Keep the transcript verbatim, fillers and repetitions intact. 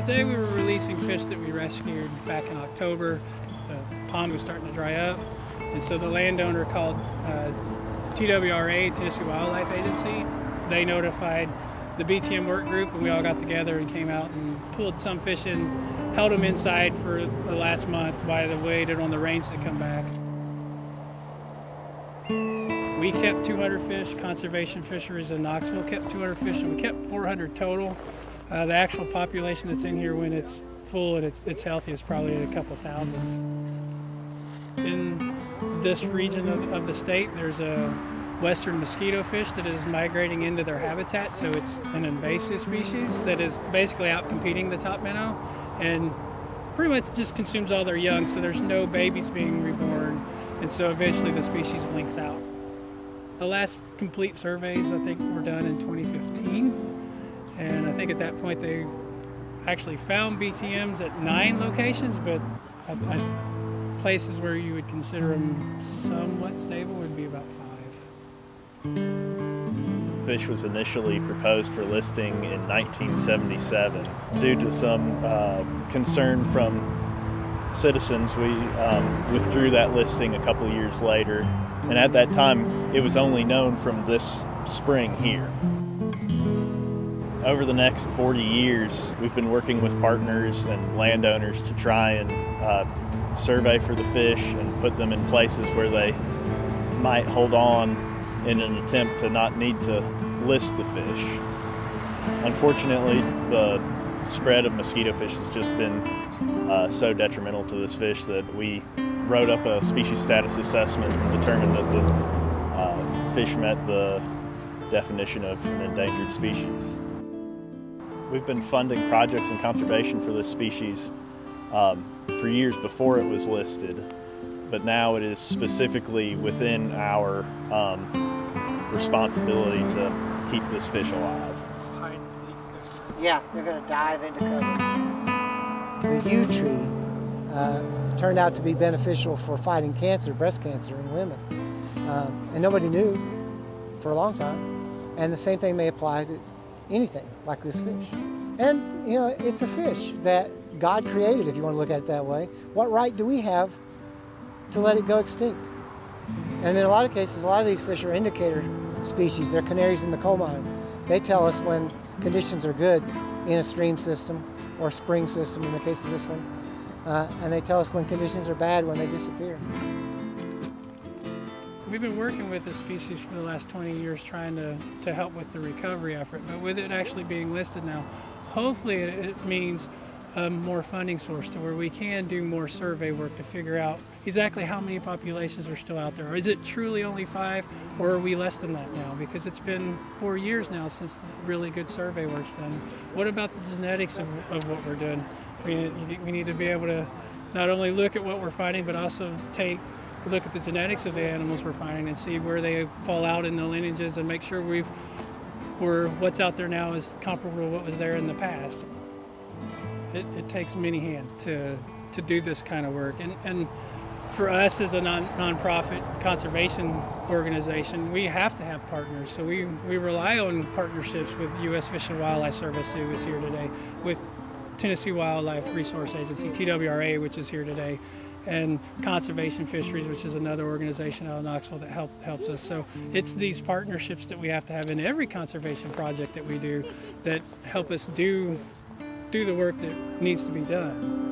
Today we were releasing fish that we rescued back in October. The pond was starting to dry up, and so the landowner called uh, T W R A, Tennessee Wildlife Agency. They notified the B T M work group, and we all got together and came out and pulled some fish in, held them inside for the last month while they waited on the rains to come back. We kept two hundred fish, Conservation Fisheries in Knoxville kept two hundred fish, and we kept four hundred total. Uh, the actual population that's in here when it's full and it's, it's healthy is probably a couple thousand. In this region of, of the state, there's a Western mosquitofish that is migrating into their habitat, so it's an invasive species that is basically out competing the top minnow and pretty much just consumes all their young, so there's no babies being reborn, and so eventually the species blinks out. The last complete surveys, I think, were done in twenty fifteen, and I think at that point they actually found B T Ms at nine locations, but I, I, places where you would consider them somewhat stable would be about five. Fish was initially proposed for listing in nineteen seventy-seven. Due to some uh, concern from citizens, we um, withdrew that listing a couple years later, and at that time it was only known from this spring here. Over the next forty years, we've been working with partners and landowners to try and uh, survey for the fish and put them in places where they might hold on in an attempt to not need to list the fish. Unfortunately, the spread of mosquitofish has just been Uh, so detrimental to this fish that we wrote up a species status assessment and determined that the uh, fish met the definition of an endangered species. We've been funding projects in conservation for this species um, for years before it was listed, but now it is specifically within our um, responsibility to keep this fish alive. Yeah, they're going to dive into cover. The yew tree uh, turned out to be beneficial for fighting cancer, breast cancer in women. Uh, and nobody knew for a long time. And the same thing may apply to anything like this fish. And, you know, it's a fish that God created, if you want to look at it that way. What right do we have to let it go extinct? And in a lot of cases, a lot of these fish are indicator species. They're canaries in the coal mine. They tell us when conditions are good in a stream system or spring system in the case of this one, uh, and they tell us when conditions are bad when they disappear. We've been working with this species for the last twenty years trying to, to help with the recovery effort, but with it actually being listed now, hopefully it means um, more funding source to where we can do more survey work to figure out exactly how many populations are still out there. Or is it truly only five, or are we less than that now? Because it's been four years now since really good survey work's done. What about the genetics of, of what we're doing? I mean, we need to be able to not only look at what we're finding, but also take a look at the genetics of the animals we're finding and see where they fall out in the lineages and make sure we've, we're, what's out there now is comparable to what was there in the past. It, it takes many hands to, to do this kind of work. And, and for us as a non, non-profit conservation organization, we have to have partners. So we, we rely on partnerships with U S Fish and Wildlife Service, who is here today, with Tennessee Wildlife Resource Agency, T W R A, which is here today, and Conservation Fisheries, which is another organization out of Knoxville that help, helps us. So it's these partnerships that we have to have in every conservation project that we do that help us do, do the work that needs to be done.